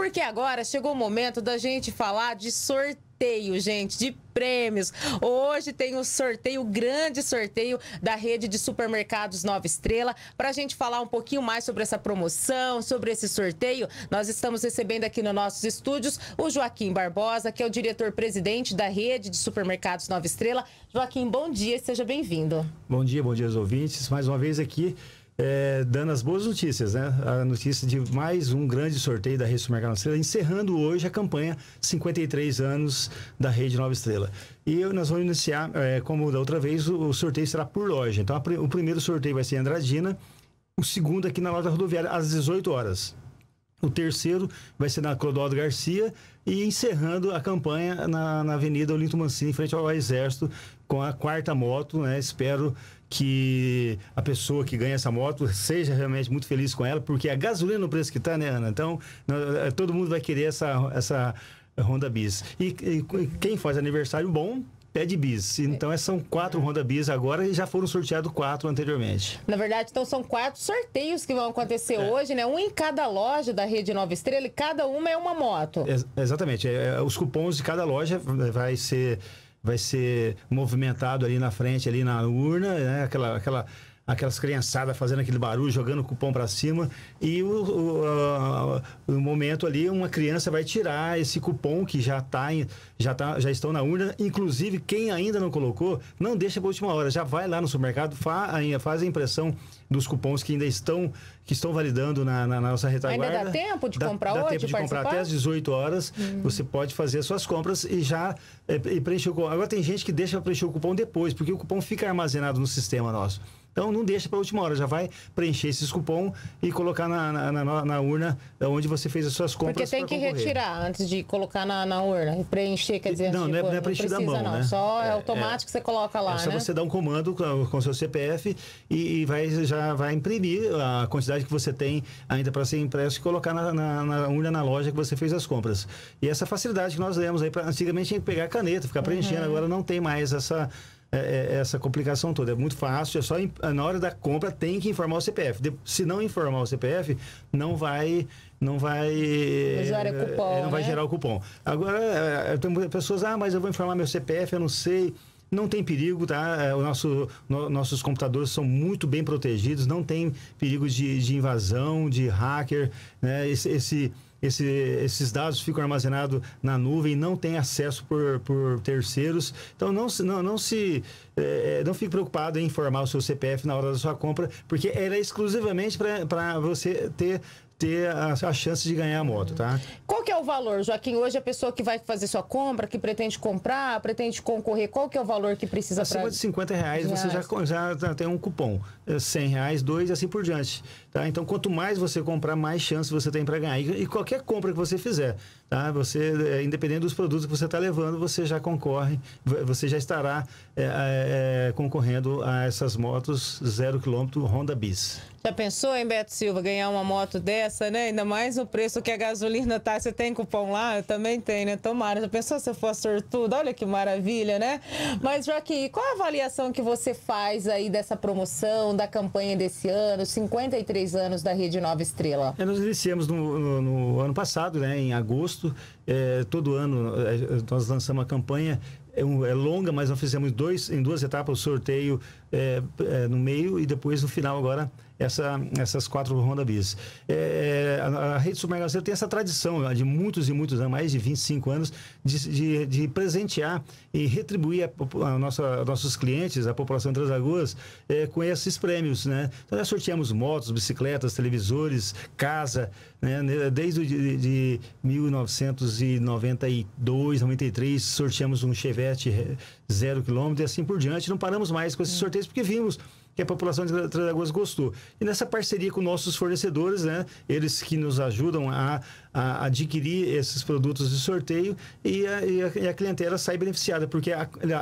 porque agora chegou o momento da gente falar de sorteio, gente, de prêmios. Hoje tem um sorteio, grande sorteio da Rede de Supermercados Nova Estrela. Para a gente falar um pouquinho mais sobre essa promoção, sobre esse sorteio, nós estamos recebendo aqui nos nossos estúdios o Joaquim Barbosa, que é o diretor-presidente da Rede de Supermercados Nova Estrela. Joaquim, bom dia, seja bem-vindo. Bom dia aos ouvintes. Mais uma vez aqui, dando as boas notícias, né? A notícia de mais um grande sorteio da Rede de Supermercados Nova Estrela, encerrando hoje a campanha 53 anos da Rede Nova Estrela. E nós vamos iniciar, como da outra vez, o sorteio será por loja. Então, o primeiro sorteio vai ser em Andradina, o segundo aqui na loja rodoviária, às 18 horas. O terceiro vai ser na Clodoaldo Garcia e encerrando a campanha na Avenida Olinto Mancini, em frente ao Exército, com a quarta moto, né? Espero que a pessoa que ganha essa moto seja realmente muito feliz com ela, porque a gasolina no preço que está, né, Ana? Então, todo mundo vai querer essa Honda Biz. E quem faz aniversário bom pede Biz. Então, são 4 Honda Biz agora e já foram sorteados 4 anteriormente. Na verdade, então, são 4 sorteios que vão acontecer hoje, né? Um em cada loja da Rede Nova Estrela e cada uma é uma moto. Exatamente. Os cupons de cada loja vai ser movimentado ali na frente, ali na urna, né? Aquelas criançadas fazendo aquele barulho, jogando o cupom para cima. E o momento ali, uma criança vai tirar esse cupom que já estão na urna. Inclusive, quem ainda não colocou, não deixa para a última hora. Já vai lá no supermercado, faz a impressão dos cupons que ainda estão validando na nossa retaguarda. Ainda dá tempo de comprar hoje? Dá tempo de comprar até às 18 horas. Você pode fazer as suas compras e já preencher o cupom. Agora tem gente que deixa preencher o cupom depois, porque o cupom fica armazenado no sistema nosso. Então, não deixa para a última hora, já vai preencher esses cupom e colocar na urna onde você fez as suas compras. Porque tem que retirar antes de colocar na urna e preencher, quer dizer... Não, tipo, não é preenchido à mão, não, né? Só é automático que você coloca lá, só, né? Só você dá um comando com seu CPF e já vai imprimir a quantidade que você tem ainda para ser impresso e colocar na urna, na loja que você fez as compras. E essa facilidade que nós demos aí, antigamente tinha que pegar a caneta, ficar preenchendo, agora não tem mais essa complicação toda. É muito fácil, é só na hora da compra tem que informar o CPF. Se não informar o CPF, não vai gerar o cupom. Agora, tem pessoas, mas eu vou informar meu CPF, eu não sei. Não tem perigo, tá? Nossos computadores são muito bem protegidos, não tem perigo de invasão, de hacker, né? Esses dados ficam armazenados na nuvem, não tem acesso por terceiros. Então, não fique preocupado em informar o seu CPF na hora da sua compra, porque era exclusivamente para você ter a chance de ganhar a moto, tá? Qual que é o valor, Joaquim? Hoje a pessoa que vai fazer sua compra, que pretende comprar, pretende concorrer, qual que é o valor que precisa? Acima de R$50 você já tem um cupom. R$100, 2 e assim por diante, tá? Então, quanto mais você comprar, mais chance você tem para ganhar. E qualquer compra que você fizer, tá? Você, independente dos produtos que você está levando, você já concorre, você já estará concorrendo a essas motos 0 km Honda Biz. Já pensou, hein, Beto Silva, ganhar uma moto dessa, né? Ainda mais o preço que a gasolina tá. Você tem cupom lá? Eu também tenho, né? Tomara. Já pensou se eu for sortuda? Olha que maravilha, né? Mas, Joaquim, qual a avaliação que você faz aí dessa promoção, da campanha desse ano, 53 anos da Rede Nova Estrela? Nós iniciamos no ano passado, né? Em agosto. Todo ano nós lançamos a campanha. É longa, mas nós fizemos em 2 etapas o sorteio no meio e depois no final agora essas 4 Honda Biz. A Rede Supermercados Nova tem essa tradição de muitos e muitos anos, mais de 25 anos, de presentear e retribuir nossos clientes, a população de Três Lagoas, com esses prêmios, né? Então, nós sorteamos motos, bicicletas, televisores, casa, né? Desde de 1992, 93, sorteamos um Chevette 0 km e assim por diante. Não paramos mais com esses sorteios porque vimos que a população de Três Lagoas gostou. E nessa parceria com nossos fornecedores, né? Eles que nos ajudam a adquirir esses produtos de sorteio e a clientela sai beneficiada, porque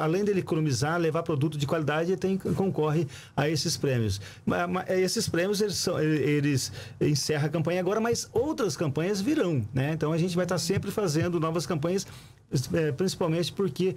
além dele economizar, levar produto de qualidade, concorre a esses prêmios. Esses prêmios, eles encerram a campanha agora, mas outras campanhas virão, né? Então, a gente vai estar sempre fazendo novas campanhas principalmente porque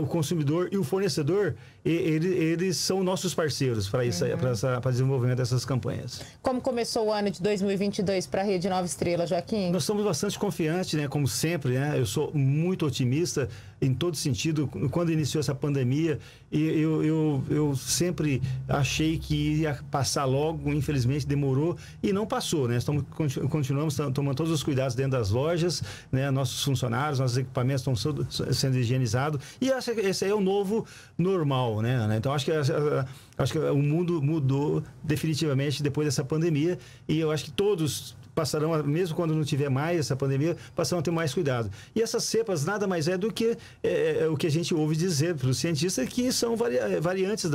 o consumidor e o fornecedor, eles são nossos parceiros para o desenvolvimento dessas campanhas. Como começou o ano de 2022 para a Rede Nova Estrela, Joaquim? Nós estamos bastante confiantes, né? Como sempre, né? Eu sou muito otimista em todo sentido. Quando iniciou essa pandemia, eu sempre achei que ia passar logo, infelizmente demorou e não passou, né? Estamos, continuamos tomando todos os cuidados dentro das lojas, né? Nossos funcionários, nossos equipamentos estão sendo higienizados e esse aí é o novo normal, né? Então acho que o mundo mudou definitivamente depois dessa pandemia e eu acho que todos passarão, mesmo quando não tiver mais essa pandemia, passarão a ter mais cuidado. E essas cepas nada mais é do que o que a gente ouve dizer pelos cientistas, que são variantes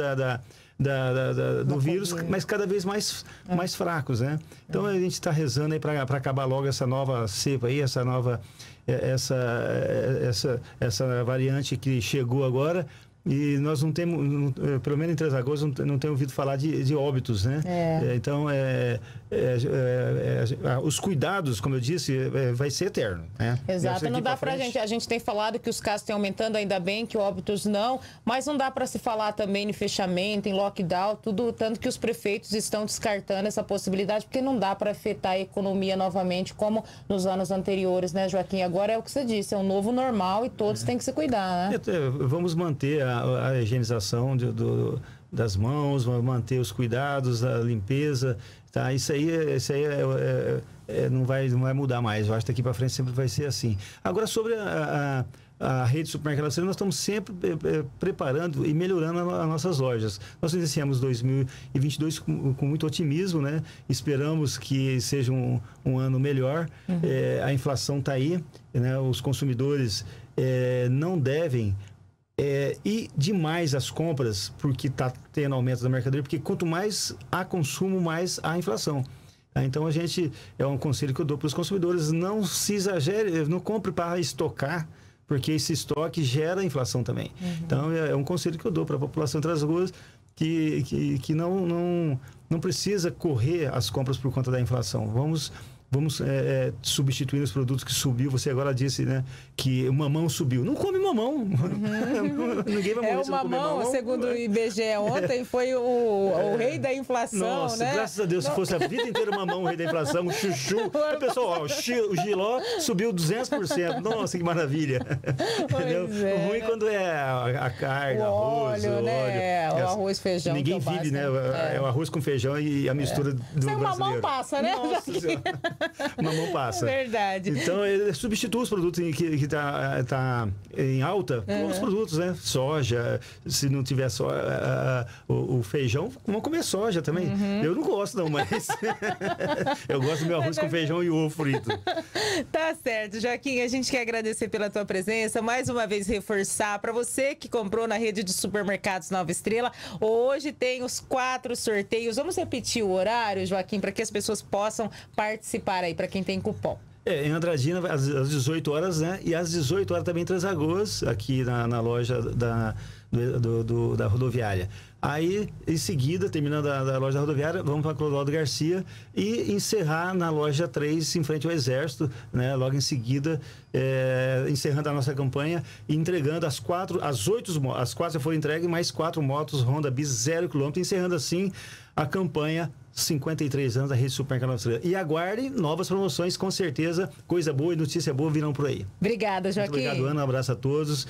do vírus, mas cada vez mais fracos, né? Então a gente está rezando aí para acabar logo essa nova cepa aí, essa variante que chegou agora. E nós não temos, pelo menos em Três Lagoas, não tenho ouvido falar de óbitos, né? Então, os cuidados, como eu disse, vai ser eterno, né? Exato, não dá pra gente... A gente tem falado que os casos estão aumentando, ainda bem, que óbitos não, mas não dá para se falar também em fechamento, em lockdown, tudo, tanto que os prefeitos estão descartando essa possibilidade, porque não dá para afetar a economia novamente, como nos anos anteriores, né, Joaquim? Agora é o que você disse, é um novo normal e todos têm que se cuidar, né? Vamos manter a higienização das mãos, manter os cuidados, a limpeza, tá? Isso aí não vai mudar mais. Eu acho que daqui para frente sempre vai ser assim. Agora, sobre a rede de supermercados, nós estamos sempre preparando e melhorando as nossas lojas. Nós iniciamos 2022 com muito otimismo, né? Esperamos que seja um ano melhor. A inflação está aí, né? Os consumidores não devem e demais as compras, porque está tendo aumento da mercadoria, porque quanto mais há consumo, mais há inflação. Então, é um conselho que eu dou para os consumidores, não se exagere, não compre para estocar, porque esse estoque gera inflação também. Então, é um conselho que eu dou para a população de Três Lagoas, que não precisa correr as compras por conta da inflação. Vamos substituir os produtos que subiu. Você agora disse, né, que o mamão subiu. Não come mamão. Ninguém vai morrer se não comer mamão. Segundo o IBGE ontem, foi o rei da inflação. Nossa, né? Graças a Deus, se fosse a vida inteira o mamão, o rei da inflação, o chuchu. O pessoal, o giló subiu 200%. Nossa, que maravilha. O ruim quando é a carne, o arroz, óleo, né? O arroz, feijão. Ninguém vive, né? É o arroz com feijão e a mistura do brasileiro. O mamão passa, né? Nossa Senhora. Mamão passa. Verdade. Então, ele substitui os produtos que tá em alta com os produtos, né? Soja, se não tiver só o feijão, vão comer soja também. Eu não gosto, não, mas eu gosto do meu arroz com feijão e ovo frito. Tá certo, Joaquim. A gente quer agradecer pela tua presença. Mais uma vez, reforçar para você que comprou na rede de supermercados Nova Estrela, hoje tem os 4 sorteios. Vamos repetir o horário, Joaquim, para que as pessoas possam participar aí, para quem tem cupom. Em Andradina, às 18 horas, né? E às 18 horas também em Três Lagoas, aqui na loja da rodoviária. Aí, em seguida, terminando a loja da rodoviária, vamos para Clodoaldo Garcia e encerrar na loja 3, em frente ao Exército, né? Logo em seguida, encerrando a nossa campanha e entregando as quatro já foram entregues, mais 4 motos Honda Biz 0 km, encerrando assim a campanha 53 anos da Rede Supermercados Nova Estrela. E aguarde novas promoções, com certeza, coisa boa e notícia boa virão por aí. Obrigada, Joaquim. Muito obrigado, Ana. Um abraço a todos.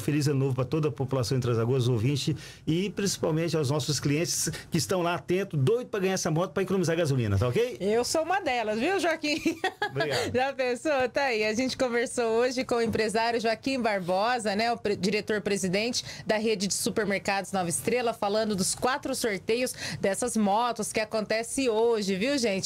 Feliz ano novo para toda a população de Três Lagoas, ouvinte, e principalmente aos nossos clientes que estão lá atentos, doido para ganhar essa moto para economizar gasolina, tá ok? Eu sou uma delas, viu, Joaquim? Obrigado. Já pensou? Tá aí. A gente conversou hoje com o empresário Joaquim Barbosa, né, o diretor-presidente da Rede de Supermercados Nova Estrela, falando dos 4 sorteios dessas motos que acontece hoje, viu, gente?